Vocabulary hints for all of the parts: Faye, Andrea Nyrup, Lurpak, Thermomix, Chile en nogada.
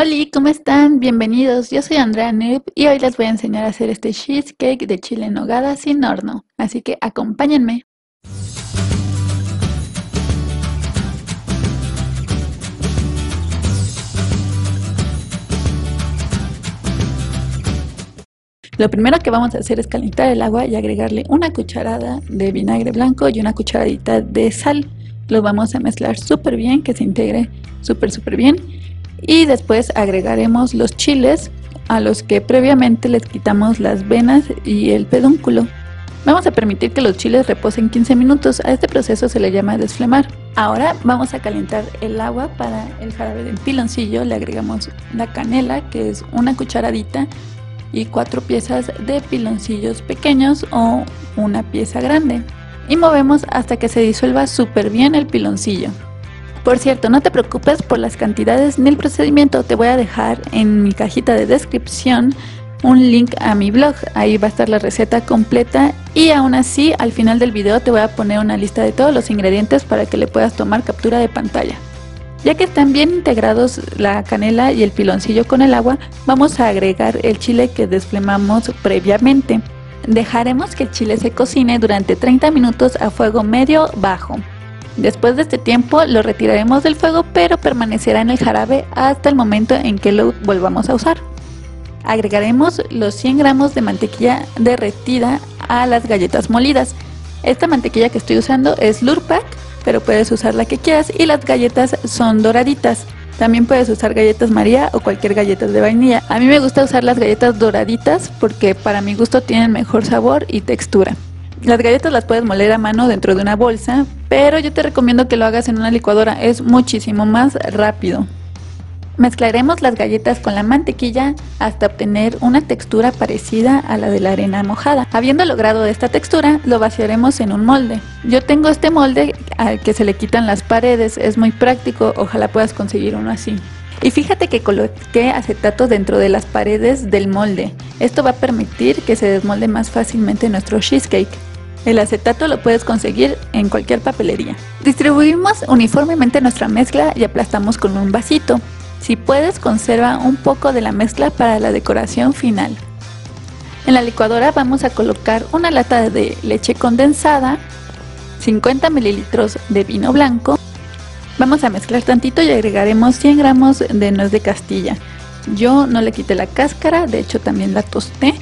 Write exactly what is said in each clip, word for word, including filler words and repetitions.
Hola, ¿cómo están? Bienvenidos, yo soy Andrea Nyrup y hoy les voy a enseñar a hacer este cheesecake de chile en nogada sin horno, así que acompáñenme. Lo primero que vamos a hacer es calentar el agua y agregarle una cucharada de vinagre blanco y una cucharadita de sal. Lo vamos a mezclar súper bien, que se integre súper súper bien. Y después agregaremos los chiles a los que previamente les quitamos las venas y el pedúnculo. Vamos a permitir que los chiles reposen quince minutos. A este proceso se le llama desflemar. Ahora vamos a calentar el agua para el jarabe del piloncillo. Le agregamos la canela, que es una cucharadita, y cuatro piezas de piloncillos pequeños o una pieza grande, y movemos hasta que se disuelva súper bien el piloncillo. Por cierto, no te preocupes por las cantidades ni el procedimiento, te voy a dejar en mi cajita de descripción un link a mi blog, ahí va a estar la receta completa, y aún así al final del video te voy a poner una lista de todos los ingredientes para que le puedas tomar captura de pantalla. Ya que están bien integrados la canela y el piloncillo con el agua, vamos a agregar el chile que desflemamos previamente. Dejaremos que el chile se cocine durante treinta minutos a fuego medio bajo. Después de este tiempo lo retiraremos del fuego, pero permanecerá en el jarabe hasta el momento en que lo volvamos a usar. Agregaremos los cien gramos de mantequilla derretida a las galletas molidas. Esta mantequilla que estoy usando es Lurpak, pero puedes usar la que quieras, y las galletas son doraditas. También puedes usar galletas María o cualquier galleta de vainilla. A mí me gusta usar las galletas doraditas porque para mi gusto tienen mejor sabor y textura. Las galletas las puedes moler a mano dentro de una bolsa, pero yo te recomiendo que lo hagas en una licuadora, es muchísimo más rápido. Mezclaremos las galletas con la mantequilla hasta obtener una textura parecida a la de la arena mojada. Habiendo logrado esta textura, lo vaciaremos en un molde. Yo tengo este molde al que se le quitan las paredes, es muy práctico, ojalá puedas conseguir uno así. Y fíjate que coloqué acetato dentro de las paredes del molde, esto va a permitir que se desmolde más fácilmente nuestro cheesecake. El acetato lo puedes conseguir en cualquier papelería. Distribuimos uniformemente nuestra mezcla y aplastamos con un vasito. Si puedes, conserva un poco de la mezcla para la decoración final. En la licuadora vamos a colocar una lata de leche condensada, cincuenta mililitros de vino blanco. Vamos a mezclar tantito y agregaremos cien gramos de nuez de Castilla. Yo no le quité la cáscara, de hecho también la tosté.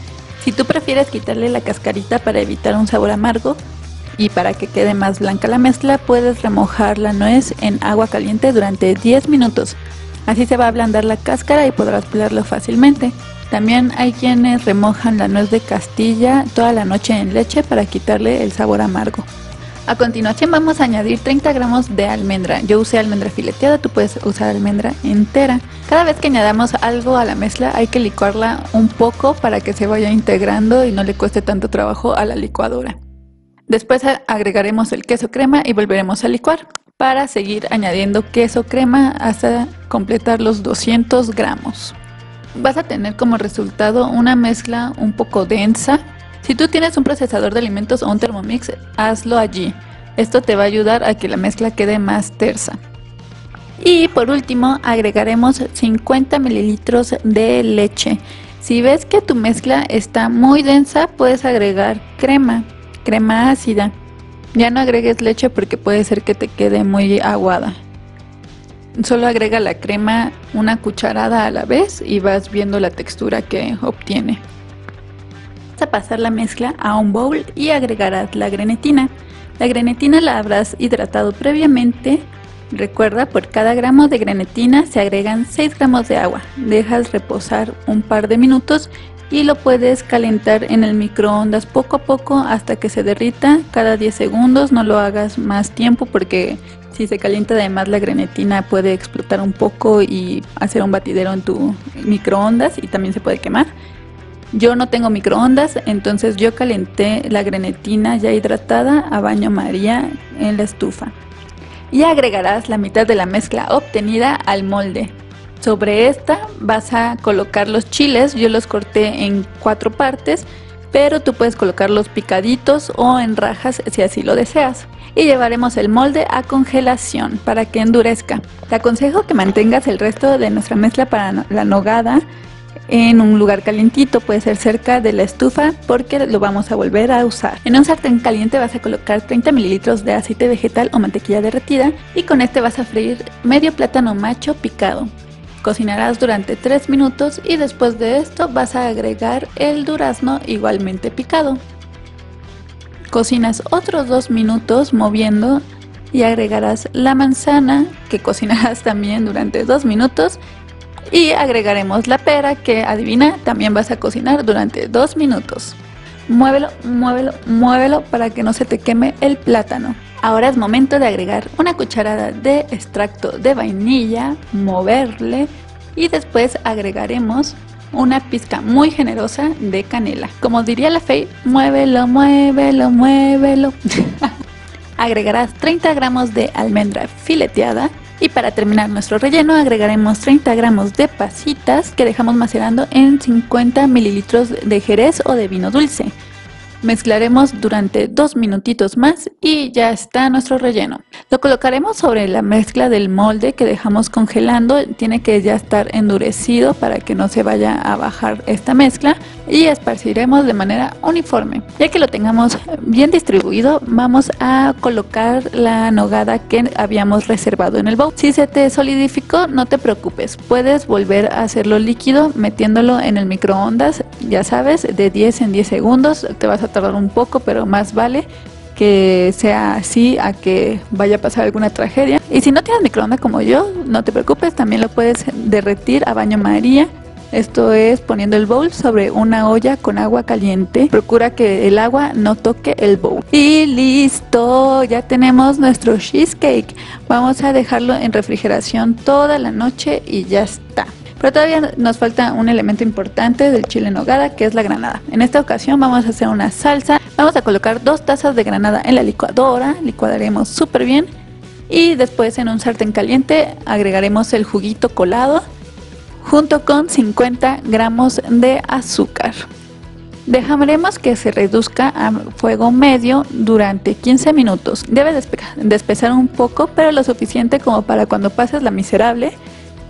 Si tú prefieres quitarle la cascarita para evitar un sabor amargo y para que quede más blanca la mezcla, puedes remojar la nuez en agua caliente durante diez minutos. Así se va a ablandar la cáscara y podrás pelarlo fácilmente. También hay quienes remojan la nuez de Castilla toda la noche en leche para quitarle el sabor amargo. A continuación vamos a añadir treinta gramos de almendra. Yo usé almendra fileteada, tú puedes usar almendra entera. Cada vez que añadamos algo a la mezcla hay que licuarla un poco para que se vaya integrando y no le cueste tanto trabajo a la licuadora. Después agregaremos el queso crema y volveremos a licuar para seguir añadiendo queso crema hasta completar los doscientos gramos. Vas a tener como resultado una mezcla un poco densa. Si tú tienes un procesador de alimentos o un Thermomix, hazlo allí. Esto te va a ayudar a que la mezcla quede más tersa. Y por último agregaremos cincuenta mililitros de leche. Si ves que tu mezcla está muy densa, puedes agregar crema, crema ácida. Ya no agregues leche porque puede ser que te quede muy aguada. Solo agrega la crema una cucharada a la vez y vas viendo la textura que obtiene. Vas a pasar la mezcla a un bowl y agregarás la grenetina. La grenetina la habrás hidratado previamente. Recuerda, por cada gramo de grenetina se agregan seis gramos de agua. Dejas reposar un par de minutos y lo puedes calentar en el microondas poco a poco hasta que se derrita cada diez segundos, no lo hagas más tiempo porque si se calienta además la grenetina puede explotar un poco y hacer un batidero en tu microondas y también se puede quemar. Yo no tengo microondas, entonces yo calenté la grenetina ya hidratada a baño María en la estufa. Y agregarás la mitad de la mezcla obtenida al molde. Sobre esta vas a colocar los chiles, yo los corté en cuatro partes, pero tú puedes colocarlos picaditos o en rajas si así lo deseas. Y llevaremos el molde a congelación para que endurezca. Te aconsejo que mantengas el resto de nuestra mezcla para la nogada en un lugar calientito, puede ser cerca de la estufa porque lo vamos a volver a usar. En un sartén caliente vas a colocar treinta mililitros de aceite vegetal o mantequilla derretida y con este vas a freír medio plátano macho picado. Cocinarás durante tres minutos y después de esto vas a agregar el durazno igualmente picado. Cocinas otros dos minutos moviendo y agregarás la manzana que cocinarás también durante dos minutos. Y agregaremos la pera que, adivina, también vas a cocinar durante dos minutos. Muévelo, muévelo, muévelo para que no se te queme el plátano. Ahora es momento de agregar una cucharada de extracto de vainilla, moverle y después agregaremos una pizca muy generosa de canela. Como diría la Faye, muévelo, muévelo, muévelo. Agregarás treinta gramos de almendra fileteada. Y para terminar nuestro relleno agregaremos treinta gramos de pasitas que dejamos macerando en cincuenta mililitros de jerez o de vino dulce. Mezclaremos durante dos minutitos más y ya está nuestro relleno. Lo colocaremos sobre la mezcla del molde que dejamos congelando, tiene que ya estar endurecido para que no se vaya a bajar esta mezcla y esparciremos de manera uniforme. Ya que lo tengamos bien distribuido, vamos a colocar la nogada que habíamos reservado en el bowl. Si se te solidificó, no te preocupes, puedes volver a hacerlo líquido metiéndolo en el microondas, ya sabes, de diez en diez segundos, te vas a tardar un poco, pero más vale que sea así a que vaya a pasar alguna tragedia. Y si no tienes microondas como yo, no te preocupes, también lo puedes derretir a baño María. Esto es poniendo el bowl sobre una olla con agua caliente. Procura que el agua no toque el bowl. Y listo, ya tenemos nuestro cheesecake. Vamos a dejarlo en refrigeración toda la noche y ya está. Pero todavía nos falta un elemento importante del chile en nogada, que es la granada. En esta ocasión vamos a hacer una salsa. Vamos a colocar dos tazas de granada en la licuadora, licuaremos súper bien. Y después en un sartén caliente agregaremos el juguito colado junto con cincuenta gramos de azúcar. Dejaremos que se reduzca a fuego medio durante quince minutos. Debe despe- despesar un poco, pero lo suficiente como para cuando pases la miserable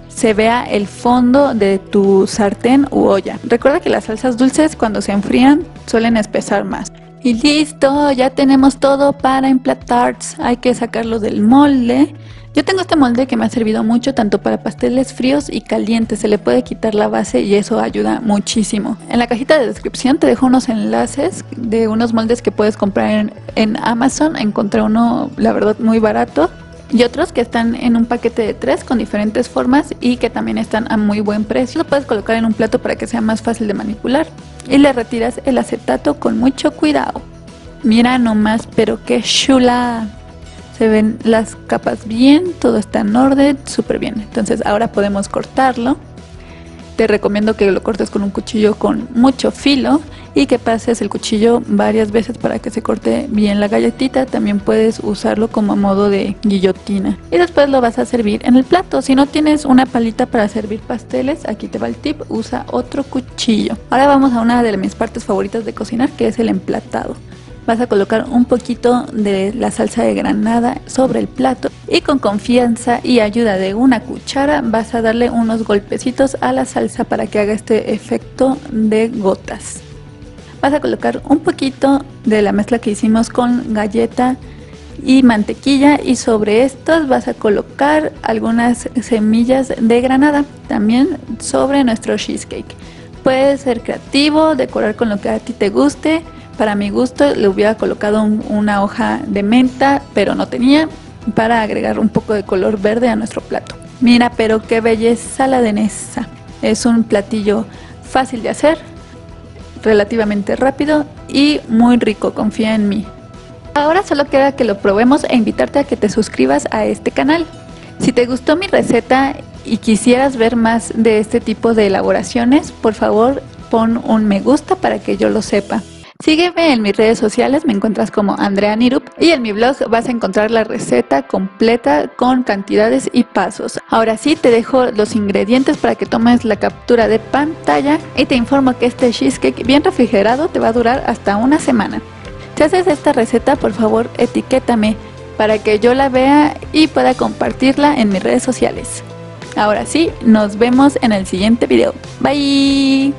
se vea el fondo de tu sartén u olla. Recuerda que las salsas dulces cuando se enfrían suelen espesar más. Y listo, ya tenemos todo para emplatar. Hay que sacarlo del molde. Yo tengo este molde que me ha servido mucho tanto para pasteles fríos y calientes. Se le puede quitar la base y eso ayuda muchísimo. En la cajita de descripción te dejo unos enlaces de unos moldes que puedes comprar en, en Amazon. Encontré uno, la verdad, muy barato. Y otros que están en un paquete de tres con diferentes formas y que también están a muy buen precio. Lo puedes colocar en un plato para que sea más fácil de manipular. Y le retiras el acetato con mucho cuidado. Mira nomás, pero qué chula. Se ven las capas bien, todo está en orden, súper bien. Entonces ahora podemos cortarlo. Te recomiendo que lo cortes con un cuchillo con mucho filo y que pases el cuchillo varias veces para que se corte bien la galletita. También puedes usarlo como modo de guillotina. Y después lo vas a servir en el plato. Si no tienes una palita para servir pasteles, aquí te va el tip, usa otro cuchillo. Ahora vamos a una de mis partes favoritas de cocinar, que es el emplatado. Vas a colocar un poquito de la salsa de granada sobre el plato. Y con confianza y ayuda de una cuchara vas a darle unos golpecitos a la salsa para que haga este efecto de gotas. Vas a colocar un poquito de la mezcla que hicimos con galleta y mantequilla y sobre estos vas a colocar algunas semillas de granada también sobre nuestro cheesecake. Puedes ser creativo, decorar con lo que a ti te guste. Para mi gusto le hubiera colocado un, una hoja de menta, pero no tenía, para agregar un poco de color verde a nuestro plato. Mira, pero qué belleza la danesa. Es un platillo fácil de hacer, relativamente rápido y muy rico, confía en mí. Ahora solo queda que lo probemos e invitarte a que te suscribas a este canal. Si te gustó mi receta y quisieras ver más de este tipo de elaboraciones, por favor pon un me gusta para que yo lo sepa. Sígueme en mis redes sociales, me encuentras como Andrea Nyrup, y en mi blog vas a encontrar la receta completa con cantidades y pasos. Ahora sí, te dejo los ingredientes para que tomes la captura de pantalla y te informo que este cheesecake bien refrigerado te va a durar hasta una semana. Si haces esta receta, por favor, etiquétame para que yo la vea y pueda compartirla en mis redes sociales. Ahora sí, nos vemos en el siguiente video. Bye.